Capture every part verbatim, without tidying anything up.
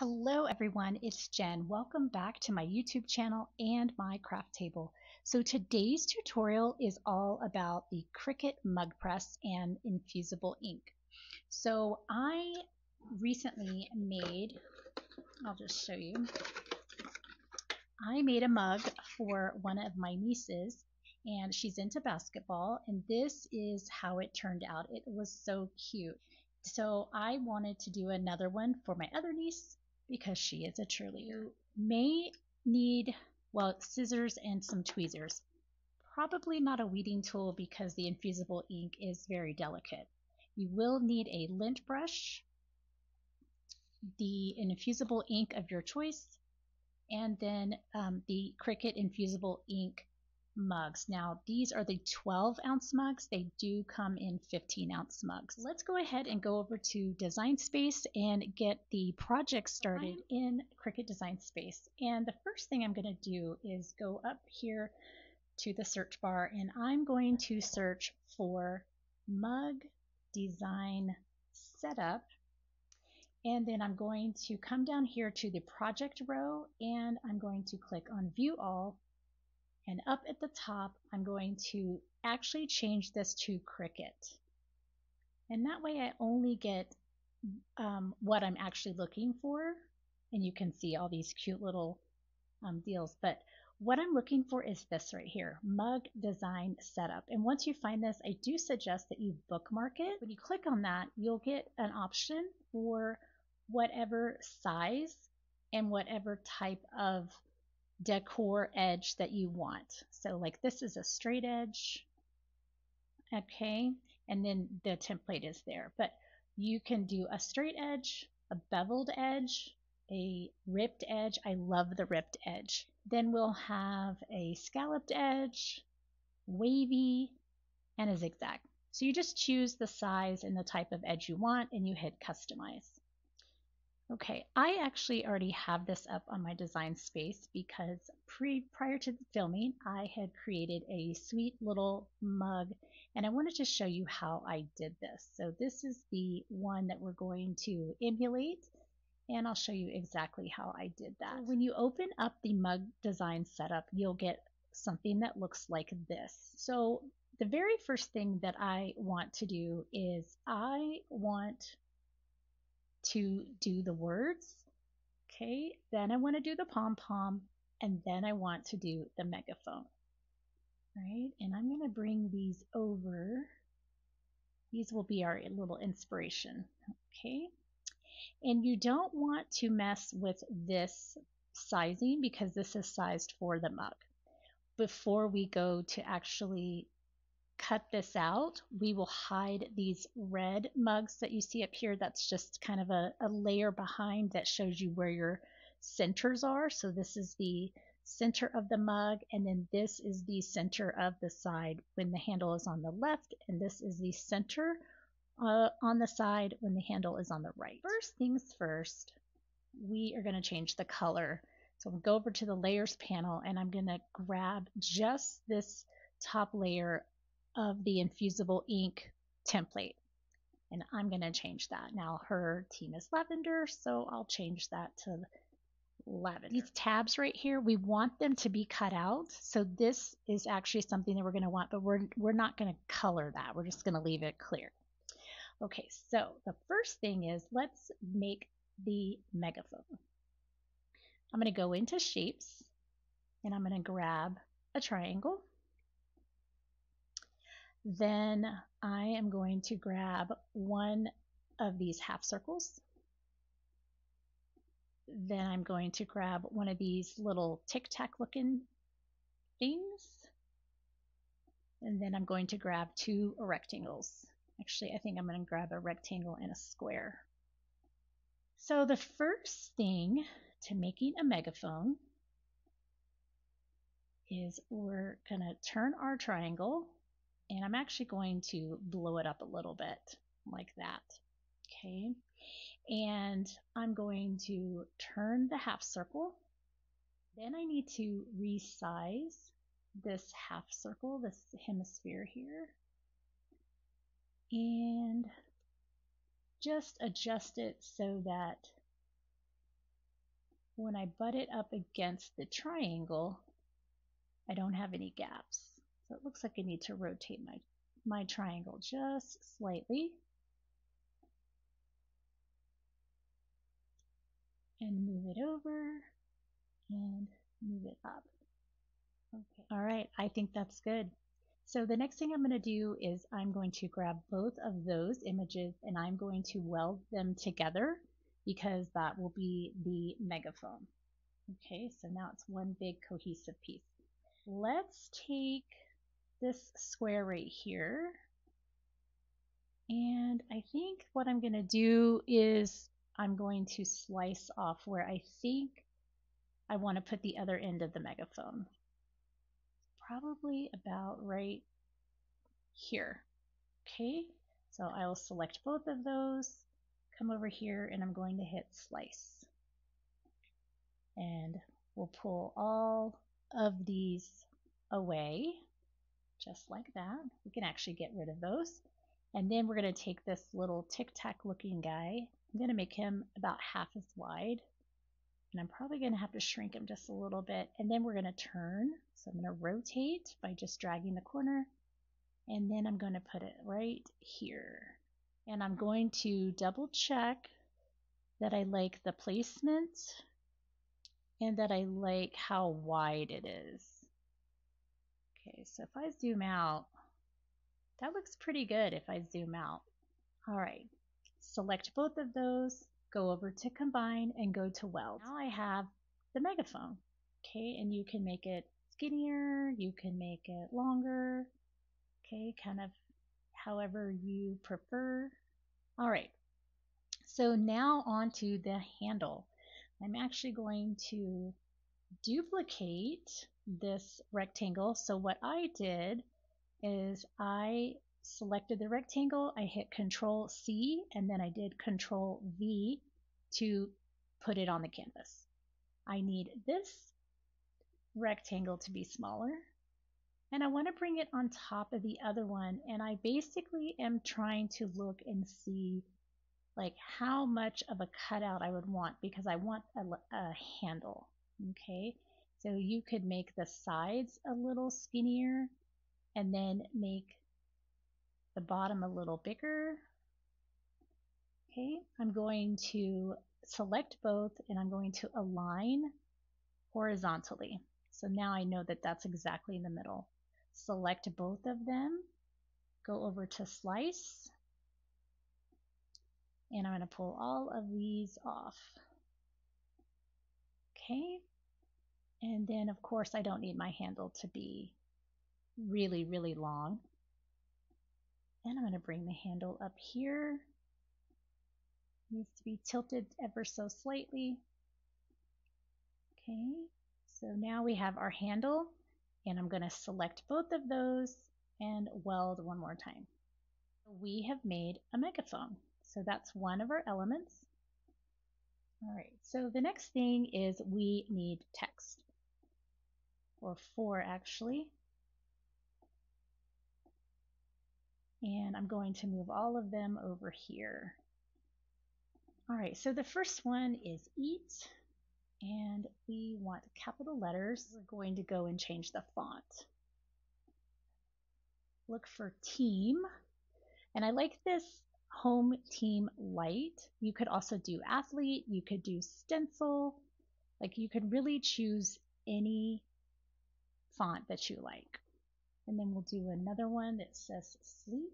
Hello everyone, it's Jen. Welcome back to my YouTube channel and my craft table. So today's tutorial is all about the Cricut mug press and infusible ink. So I recently made, I'll just show you, I made a mug for one of my nieces and she's into basketball, and this is how it turned out. It was so cute. So I wanted to do another one for my other niece because she is a cheerleader. May need, well, scissors and some tweezers. Probably not a weeding tool because the infusible ink is very delicate. You will need a lint brush, the infusible ink of your choice, and then um, the Cricut infusible ink mugs. Now these are the twelve ounce mugs. They do come in fifteen ounce mugs. Let's go ahead and go over to Design Space and get the project started in Cricut Design Space. And the first thing I'm going to do is go up here to the search bar, and I'm going to search for mug design setup, and then I'm going to come down here to the project row and I'm going to click on view all. And up at the top, I'm going to actually change this to Cricut. And that way I only get um, what I'm actually looking for. And you can see all these cute little um, deals. But what I'm looking for is this right here, Mug Design Setup. And once you find this, I do suggest that you bookmark it. When you click on that, you'll get an option for whatever size and whatever type of decor edge that you want. So like this is a straight edge, okay, and then the template is there, but you can do a straight edge, a beveled edge, a ripped edge. I love the ripped edge. Then we'll have a scalloped edge, wavy, and a zigzag. So you just choose the size and the type of edge you want and you hit customize. Okay, I actually already have this up on my Design Space because pre prior to the filming, I had created a sweet little mug and I wanted to show you how I did this. So this is the one that we're going to emulate and I'll show you exactly how I did that. When you open up the mug design setup, you'll get something that looks like this. So the very first thing that I want to do is I want to do the words, okay, then I want to do the pom-pom, and then I want to do the megaphone. All right, and I'm going to bring these over. These will be our little inspiration, okay? And you don't want to mess with this sizing because this is sized for the mug. Before we go to actually cut this out, we will hide these red mugs that you see up here. That's just kind of a, a layer behind that shows you where your centers are. So this is the center of the mug, and then this is the center of the side when the handle is on the left, and this is the center uh, on the side when the handle is on the right. First things first, we are going to change the color. So we'll go over to the layers panel and I'm going to grab just this top layer of the infusible ink template, and I'm going to change that. Now her team is lavender, so I'll change that to lavender. These tabs right here, we want them to be cut out, so this is actually something that we're going to want, but we're, we're not going to color that. We're just going to leave it clear. Okay, so the first thing is let's make the megaphone. I'm going to go into shapes and I'm going to grab a triangle. Then I am going to grab one of these half circles. Then I'm going to grab one of these little tic-tac looking things. And then I'm going to grab two rectangles. Actually, I think I'm going to grab a rectangle and a square. So the first thing to making a megaphone is we're going to turn our triangle. And I'm actually going to blow it up a little bit like that, okay? And I'm going to turn the half circle. Then I need to resize this half circle, this hemisphere here, and just adjust it so that when I butt it up against the triangle, I don't have any gaps. So it looks like I need to rotate my, my triangle just slightly and move it over and move it up. Okay. All right, I think that's good. So the next thing I'm going to do is I'm going to grab both of those images and I'm going to weld them together because that will be the megaphone. Okay, so now it's one big cohesive piece. Let's take this square right here, and I think what I'm going to do is I'm going to slice off where I think I want to put the other end of the megaphone. Probably about right here. Okay, so I will select both of those, come over here, and I'm going to hit slice. And we'll pull all of these away, just like that. We can actually get rid of those. And then we're going to take this little tic-tac looking guy. I'm going to make him about half as wide. And I'm probably going to have to shrink him just a little bit. And then we're going to turn. So I'm going to rotate by just dragging the corner. And then I'm going to put it right here. And I'm going to double check that I like the placement and that I like how wide it is. Okay, so if I zoom out, that looks pretty good if I zoom out. All right, select both of those. Go over to combine and go to weld. Now I have the megaphone. Okay, and you can make it skinnier, you can make it longer, okay, kind of however you prefer. All right, so now on to the handle. I'm actually going to duplicate this rectangle. So what I did is I selected the rectangle, I hit Control C, and then I did Control V to put it on the canvas. I need this rectangle to be smaller, and I want to bring it on top of the other one, and I basically am trying to look and see like how much of a cutout I would want because I want a, a handle, okay? So you could make the sides a little skinnier and then make the bottom a little bigger. Okay, I'm going to select both and I'm going to align horizontally. So now I know that that's exactly in the middle. Select both of them, go over to slice, and I'm going to pull all of these off. Okay, and then of course I don't need my handle to be really, really long. And I'm going to bring the handle up here. It needs to be tilted ever so slightly. Okay, so now we have our handle, and I'm going to select both of those and weld one more time. We have made a megaphone. So that's one of our elements. All right, so the next thing is we need text, or four actually. And I'm going to move all of them over here. All right, so the first one is eat, and we want capital letters. We're going to go and change the font. Look for team, and I like this home team light. You could also do athlete, you could do stencil, like you could really choose any font that you like. And then we'll do another one that says sleep.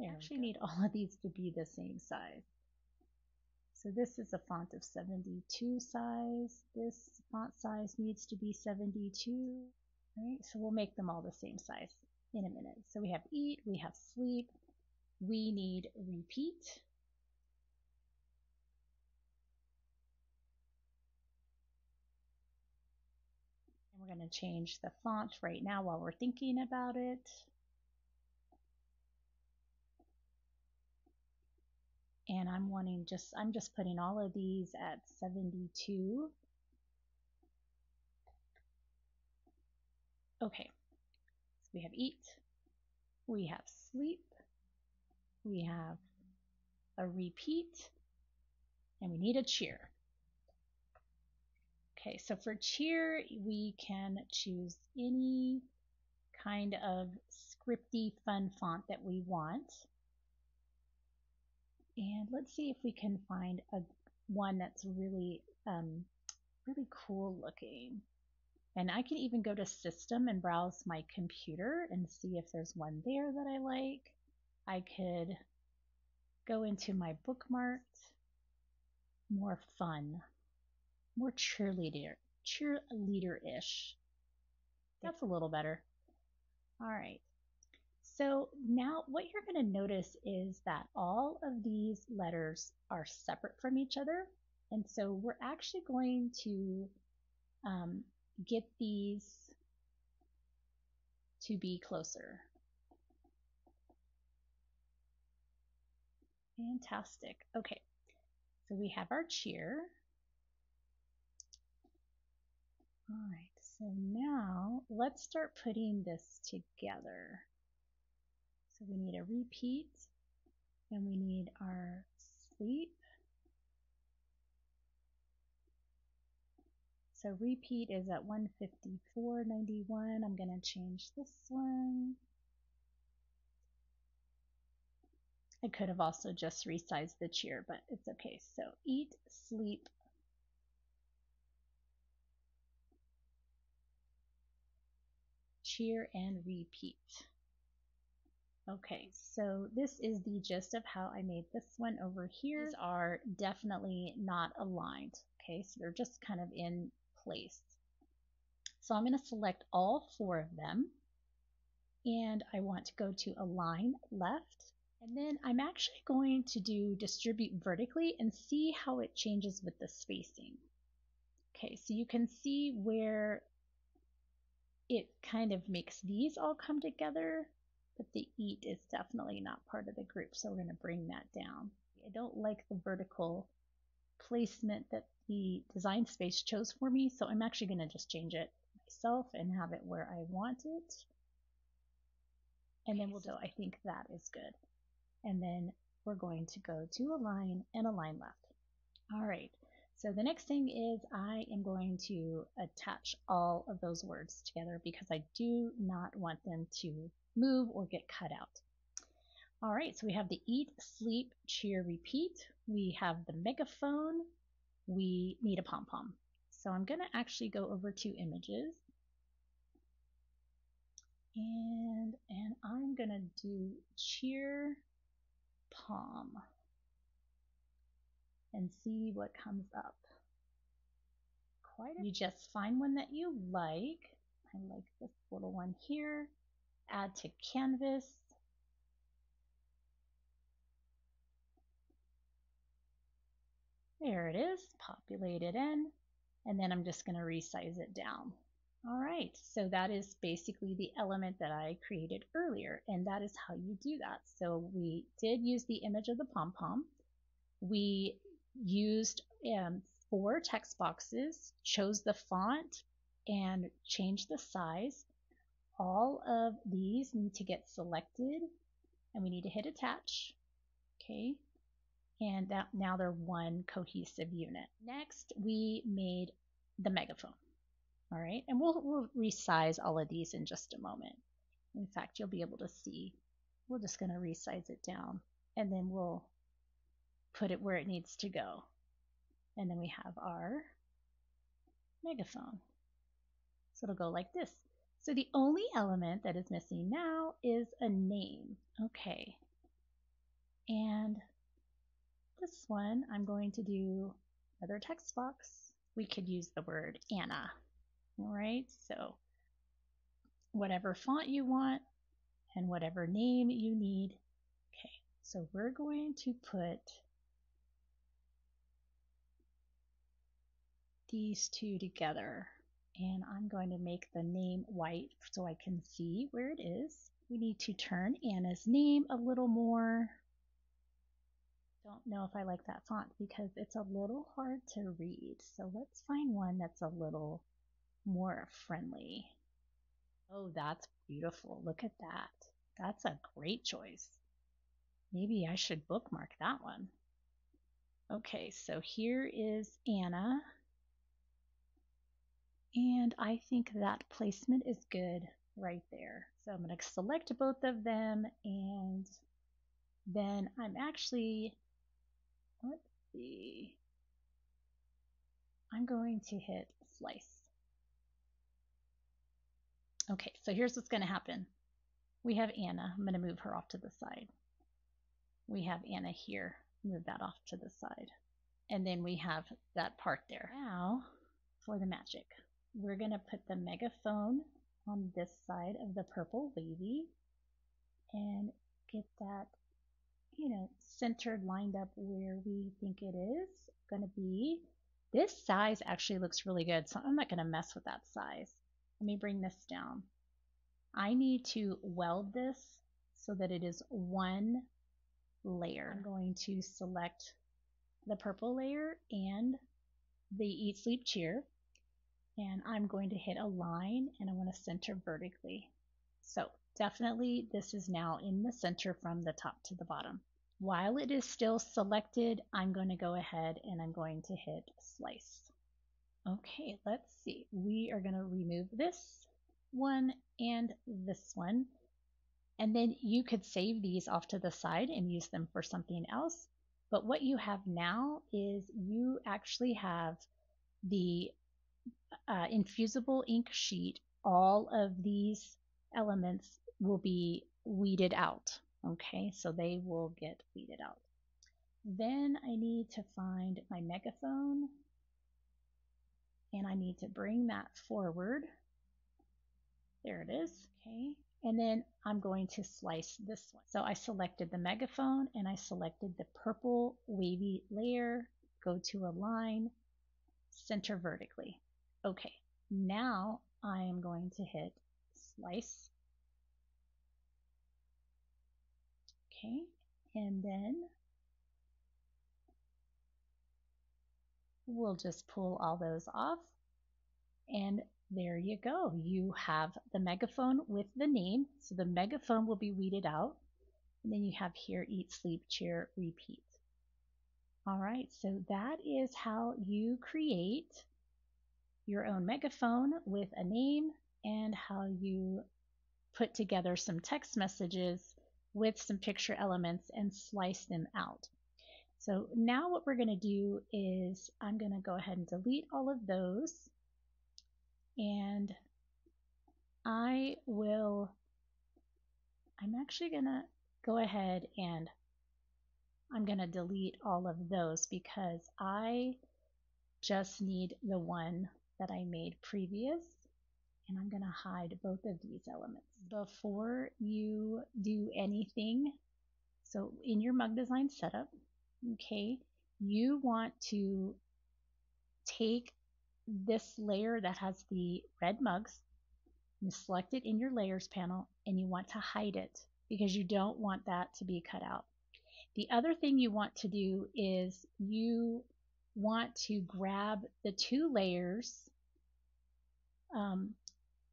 I actually need all of these to be the same size. So this is a font of seventy-two size. This font size needs to be seventy-two. Right? So we'll make them all the same size in a minute. So we have eat, we have sleep, we need repeat. We're going to change the font right now while we're thinking about it. And I'm wanting just, I'm just putting all of these at seventy-two. Okay, so we have eat, we have sleep, we have a repeat, and we need a cheer. Okay, so for cheer, we can choose any kind of scripty fun font that we want. And let's see if we can find a one that's really, um, really cool looking. And I can even go to System and browse my computer and see if there's one there that I like. I could go into my bookmarks. More fun, more cheerleader, cheerleader-ish. That's a little better. All right. So now what you're going to notice is that all of these letters are separate from each other. And so we're actually going to um, get these to be closer. Fantastic. Okay. So we have our cheer. All right. So now let's start putting this together. So we need a repeat, and we need our sleep. So repeat is at one fifty-four ninety-one. I'm going to change this one. I could have also just resized the cheer, but it's okay. So eat, sleep. Cheer and repeat. Okay, so this is the gist of how I made this one over here. These are definitely not aligned. Okay, so they're just kind of in place. So I'm going to select all four of them, and I want to go to Align Left, and then I'm actually going to do Distribute Vertically and see how it changes with the spacing. Okay, so you can see where it kind of makes these all come together, but the eat is definitely not part of the group, so we're going to bring that down. I don't like the vertical placement that the Design Space chose for me, so I'm actually going to just change it myself and have it where I want it. And then we'll do, I think that is good. And then we're going to go to Align and Align Left. All right. So the next thing is I am going to attach all of those words together because I do not want them to move or get cut out. All right, so we have the eat, sleep, cheer, repeat. We have the megaphone. We need a pom-pom. So I'm going to actually go over to images. And, and I'm going to do cheer, pom, and see what comes up. Quite a, you just find one that you like. I like this little one here. Add to canvas. There it is, populate it in, and then I'm just going to resize it down. All right, so that is basically the element that I created earlier, and that is how you do that. So we did use the image of the pom-pom. We used um, four text boxes, chose the font, and changed the size. All of these need to get selected, and we need to hit attach. Okay, and that, now they're one cohesive unit. Next, we made the megaphone. All right, and we'll, we'll resize all of these in just a moment. In fact, you'll be able to see. We're just going to resize it down, and then we'll put it where it needs to go. And then we have our megaphone. So it'll go like this. So the only element that is missing now is a name. Okay. And this one, I'm going to do another text box. We could use the word Anna. All right. So whatever font you want and whatever name you need. Okay. So we're going to put these two together. And I'm going to make the name white so I can see where it is. We need to turn Anna's name a little more. Don't know if I like that font because it's a little hard to read. So let's find one that's a little more friendly. Oh, that's beautiful. Look at that. That's a great choice. Maybe I should bookmark that one. Okay, so here is Anna. And I think that placement is good right there. So I'm going to select both of them, and then I'm actually, let's see, I'm going to hit slice. Okay, so here's what's going to happen. We have Anna. I'm going to move her off to the side. We have Anna here. Move that off to the side. And then we have that part there. Now, for the magic, we're going to put the megaphone on this side of the purple wavy and get that, you know, centered, lined up where we think it is going to be. This size actually looks really good, so I'm not going to mess with that size. Let me bring this down. I need to weld this so that it is one layer. I'm going to select the purple layer and the Eat, Sleep, Cheer. And I'm going to hit align, and I want to center vertically. So definitely this is now in the center from the top to the bottom. While it is still selected, I'm going to go ahead and I'm going to hit slice. Okay, let's see. We are going to remove this one and this one. And then you could save these off to the side and use them for something else. But what you have now is you actually have the Uh, infusible ink sheet. All of these elements will be weeded out. Okay, so they will get weeded out. Then I need to find my megaphone, and I need to bring that forward. There it is. Okay, and then I'm going to slice this one. So I selected the megaphone and I selected the purple wavy layer. Go to align, center vertically. Okay, now I am going to hit slice. Okay, and then we'll just pull all those off. And there you go. You have the megaphone with the name. So the megaphone will be weeded out. And then you have here, Eat, Sleep, Cheer, Repeat. All right, so that is how you create your own megaphone with a name, and how you put together some text messages with some picture elements and slice them out. So now what we're going to do is I'm going to go ahead and delete all of those, and I will, I'm actually going to go ahead and I'm going to delete all of those because I just need the one that I made previous, and I'm going to hide both of these elements. Before you do anything, so in your mug design setup, okay, you want to take this layer that has the red mugs, you select it in your layers panel, and you want to hide it because you don't want that to be cut out. The other thing you want to do is you want to grab the two layers. Um,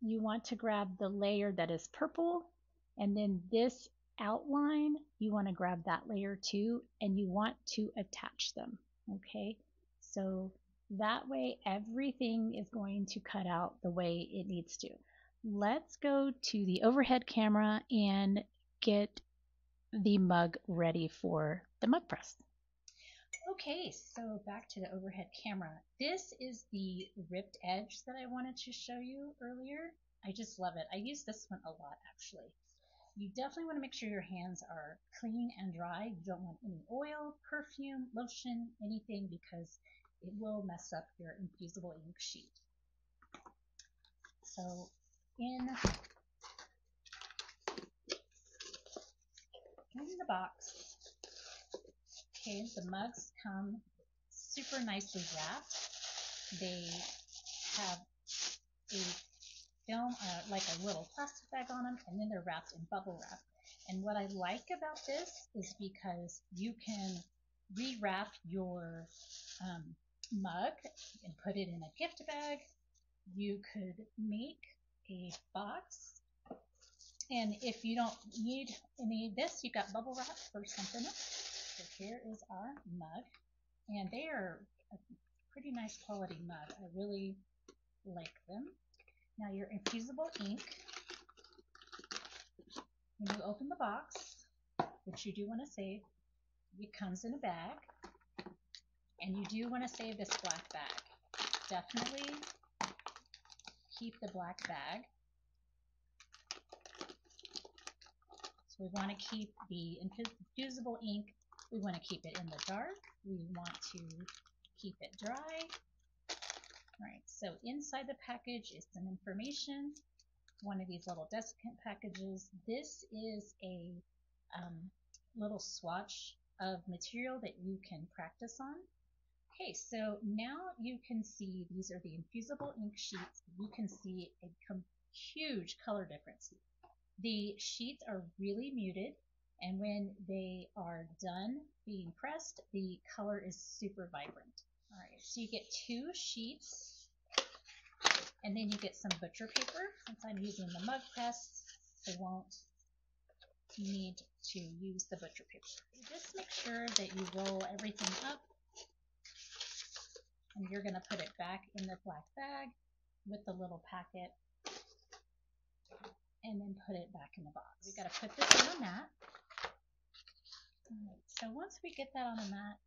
you want to grab the layer that is purple, and then this outline, you want to grab that layer too, and you want to attach them. Okay, so that way everything is going to cut out the way it needs to. Let's go to the overhead camera and get the mug ready for the mug press. Okay, so back to the overhead camera. This is the ripped edge that I wanted to show you earlier. I just love it. I use this one a lot, actually. You definitely want to make sure your hands are clean and dry. You don't want any oil, perfume, lotion, anything, because it will mess up your infusible ink sheet. So in, in the box, okay, the mugs come super nicely wrapped. They have a film, uh, like a little plastic bag on them, and then they're wrapped in bubble wrap. And what I like about this is because you can rewrap your um, mug and put it in a gift bag. You could make a box And if you don't need any of this, you've got bubble wrap or something else. So here is our mug. And they are a pretty nice quality mug. I really like them. Now your infusible ink, when you open the box, which you do want to save, it comes in a bag. And you do want to save this black bag. Definitely keep the black bag. So we want to keep the infusible ink. We want to keep it in the dark. We want to keep it dry. All right, so inside the package is some information. One of these little desiccant packages. This is a um, little swatch of material that you can practice on. Okay, so now you can see these are the infusible ink sheets. You can see a huge color difference. The sheets are really muted, and when they are done being pressed, the color is super vibrant. All right, so you get two sheets, and then you get some butcher paper. Since I'm using the mug press, I won't need to use the butcher paper. Just make sure that you roll everything up, and you're going to put it back in the black bag with the little packet, and then put it back in the box. We've got to put this on a mat. All right, so once we get that on a mat,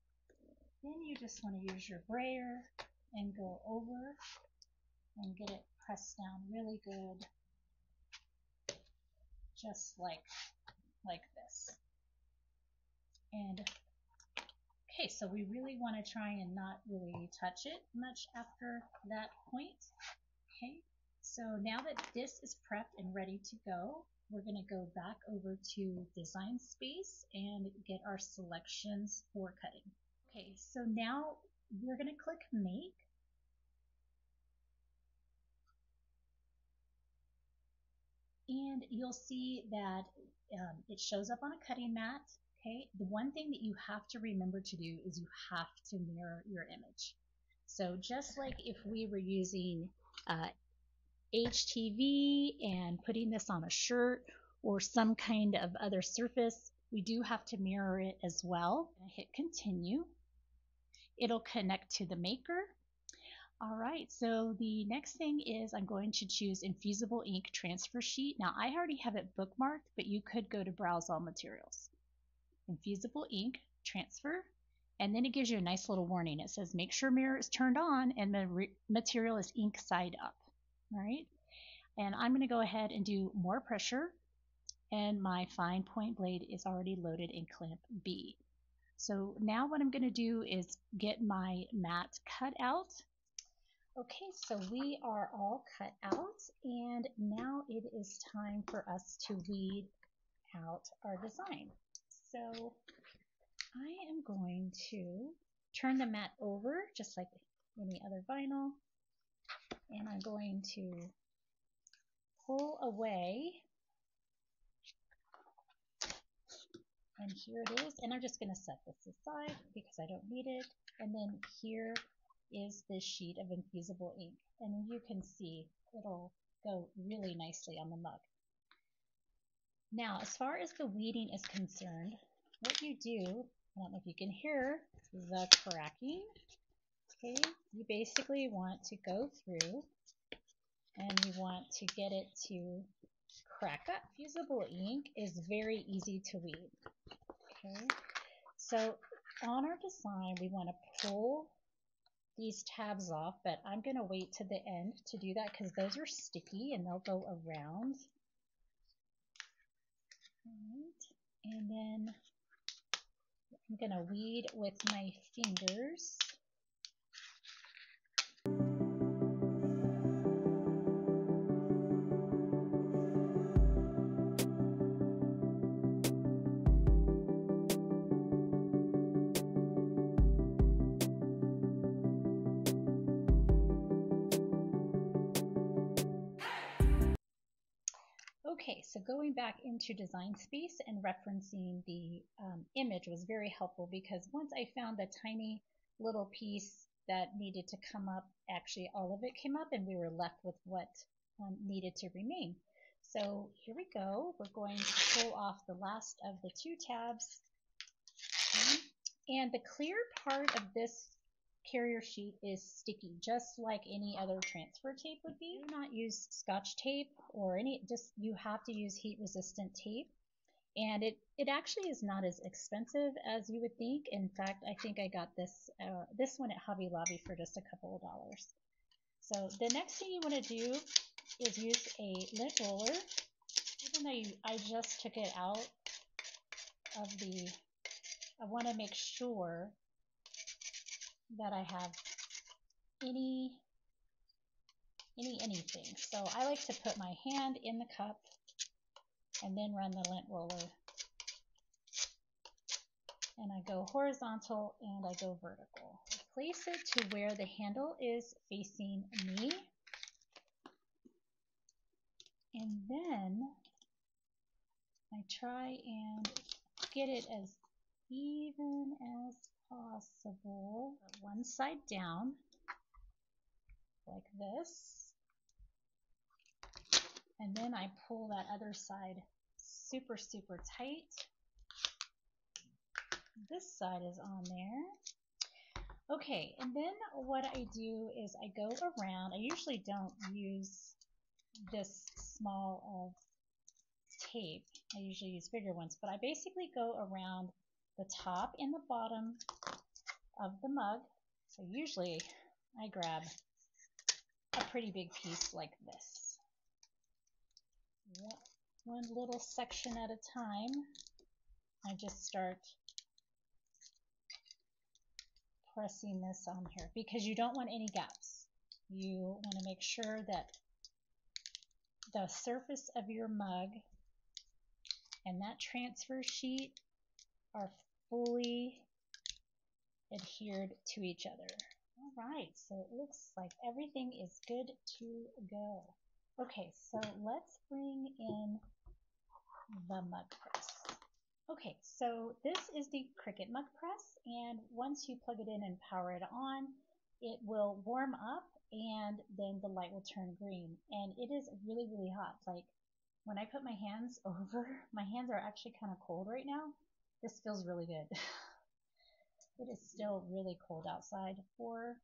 then you just want to use your brayer and go over and get it pressed down really good, just like like this. And okay, so we really want to try and not really touch it much after that point. Okay, so now that this is prepped and ready to go, we're going to go back over to Design Space and get our selections for cutting. Okay, so now we're going to click Make. And you'll see that um, it shows up on a cutting mat. Okay, the one thing that you have to remember to do is you have to mirror your image. So just like if we were using uh, H T V and putting this on a shirt or some kind of other surface, we do have to mirror it as well. I hit continue. It'll connect to the maker. All right, so the next thing is I'm going to choose Infusible Ink Transfer Sheet. Now, I already have it bookmarked, but you could go to Browse All Materials. Infusible Ink Transfer, and then it gives you a nice little warning. It says, make sure mirror is turned on and the material is ink side up. All right, and I'm gonna go ahead and do more pressure, and my fine point blade is already loaded in clamp B. So now what I'm gonna do is get my mat cut out. Okay, so we are all cut out, and now it is time for us to weed out our design. So I am going to turn the mat over, just like any other vinyl, and I'm going to pull away, and here it is, and I'm just going to set this aside because I don't need it, and then here is this sheet of infusible ink, and you can see it'll go really nicely on the mug. Now, as far as the weeding is concerned, what you do, I don't know if you can hear the cracking, okay, you basically want to go through and you want to get it to crack up. Infusible ink is very easy to weed. Okay, so on our design, we want to pull these tabs off, but I'm going to wait to the end to do that because those are sticky and they'll go around. Right. And then I'm going to weed with my fingers. Okay, so going back into Design Space and referencing the um, image was very helpful because once I found the tiny little piece that needed to come up, actually all of it came up and we were left with what um, needed to remain. So here we go. We're going to pull off the last of the two tabs. And the clear part of this carrier sheet is sticky, just like any other transfer tape would be. Do not use Scotch tape or any, just you have to use heat resistant tape. And it, it actually is not as expensive as you would think. In fact, I think I got this, uh, this one at Hobby Lobby for just a couple of dollars. So the next thing you want to do is use a lint roller. Even though you, I just took it out of the, I want to make sure that I have any, any, anything. So I like to put my hand in the cup and then run the lint roller. And I go horizontal and I go vertical. Place it to where the handle is facing me. And then I try and get it as even as possible. One side down, like this. And then I pull that other side super, super tight. This side is on there. Okay, and then what I do is I go around. I usually don't use this small of tape. I usually use bigger ones, but I basically go around the top and the bottom of the mug. So usually I grab a pretty big piece like this. One little section at a time. I just start pressing this on here because you don't want any gaps. You want to make sure that the surface of your mug and that transfer sheet are fully adhered to each other. Alright, so it looks like everything is good to go. Okay, so let's bring in the mug press. Okay, so this is the Cricut mug press, and once you plug it in and power it on, it will warm up and then the light will turn green. And it is really, really hot. Like when I put my hands over, my hands are actually kind of cold right now. This feels really good. It is still really cold outside for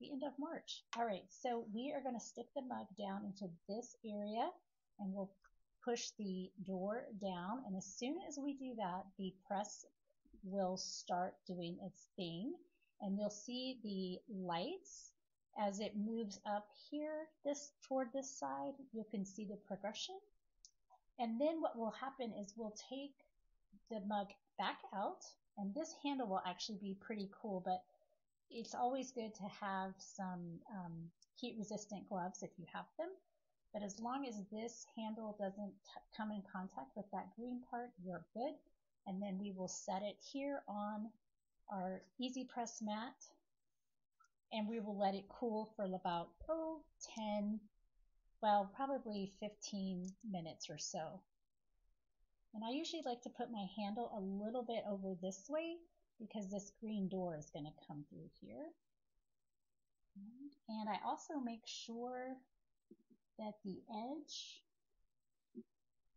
the end of March. All right, so we are going to stick the mug down into this area, and we'll push the door down, and as soon as we do that, the press will start doing its thing, and you'll see the lights as it moves up here this toward this side. You can see the progression, and then what will happen is we'll take the mug back out, and this handle will actually be pretty cool, but it's always good to have some um, heat-resistant gloves if you have them, but as long as this handle doesn't come in contact with that green part, you're good. And then we will set it here on our Easy Press mat, and we will let it cool for about oh, ten, well, probably fifteen minutes or so. And I usually like to put my handle a little bit over this way, because this green door is going to come through here. And I also make sure that the edge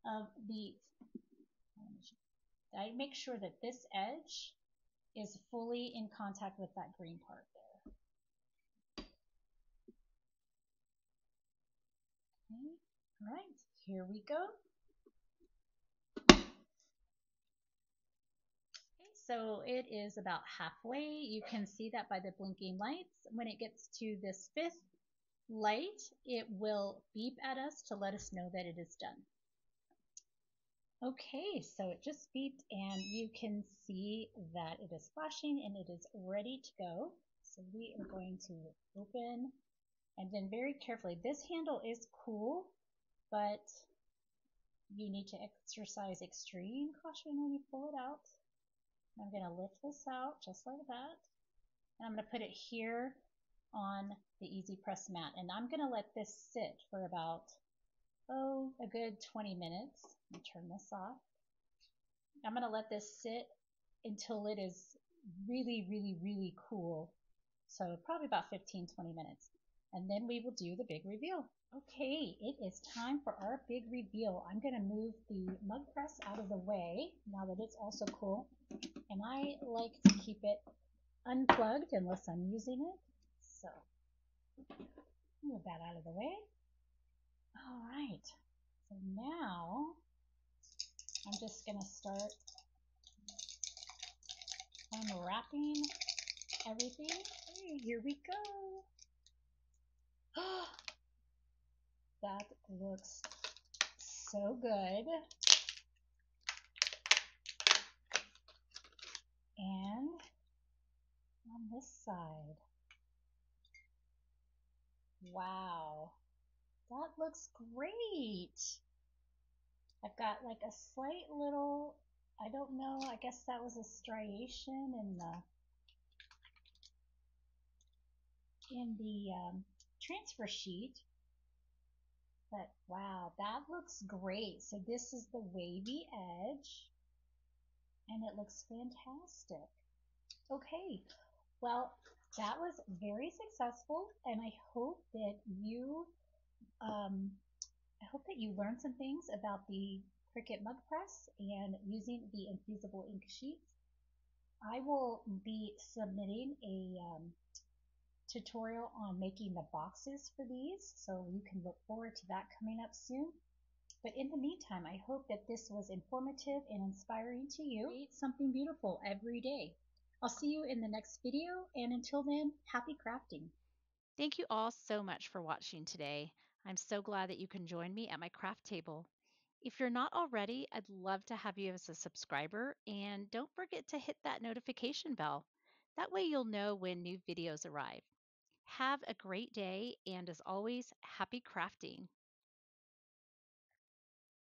of the, I make sure that this edge is fully in contact with that green part there. Okay. All right, here we go. So it is about halfway. You can see that by the blinking lights. When it gets to this fifth light, it will beep at us to let us know that it is done. Okay, so it just beeped, and you can see that it is flashing and it is ready to go. So we are going to open, and then very carefully. This handle is cool, but you need to exercise extreme caution when you pull it out. I'm going to lift this out just like that, and I'm going to put it here on the Easy Press mat, and I'm going to let this sit for about, oh, a good twenty minutes. Let me turn this off. I'm going to let this sit until it is really, really, really cool, so probably about fifteen, twenty minutes. and then we will do the big reveal. Okay, it is time for our big reveal. I'm going to move the mug press out of the way now that it's also cool. And I like to keep it unplugged unless I'm using it. So move that out of the way. All right. So now I'm just going to start unwrapping everything. Hey, here we go. Oh, that looks so good. And on this side. Wow, that looks great. I've got like a slight little, I don't know, I guess that was a striation in the, in the um, transfer sheet. But wow, that looks great. So this is the wavy edge, and it looks fantastic. Okay, well, that was very successful, and I hope that you, um, I hope that you learned some things about the Cricut mug press and using the Infusible Ink sheets. I will be submitting a um, tutorial on making the boxes for these, so you can look forward to that coming up soon. But in the meantime, I hope that this was informative and inspiring to you. Create something beautiful every day. I'll see you in the next video, and until then, happy crafting. Thank you all so much for watching today. I'm so glad that you can join me at my craft table. If you're not already, I'd love to have you as a subscriber, and don't forget to hit that notification bell. That way you'll know when new videos arrive. Have a great day, and as always, happy crafting.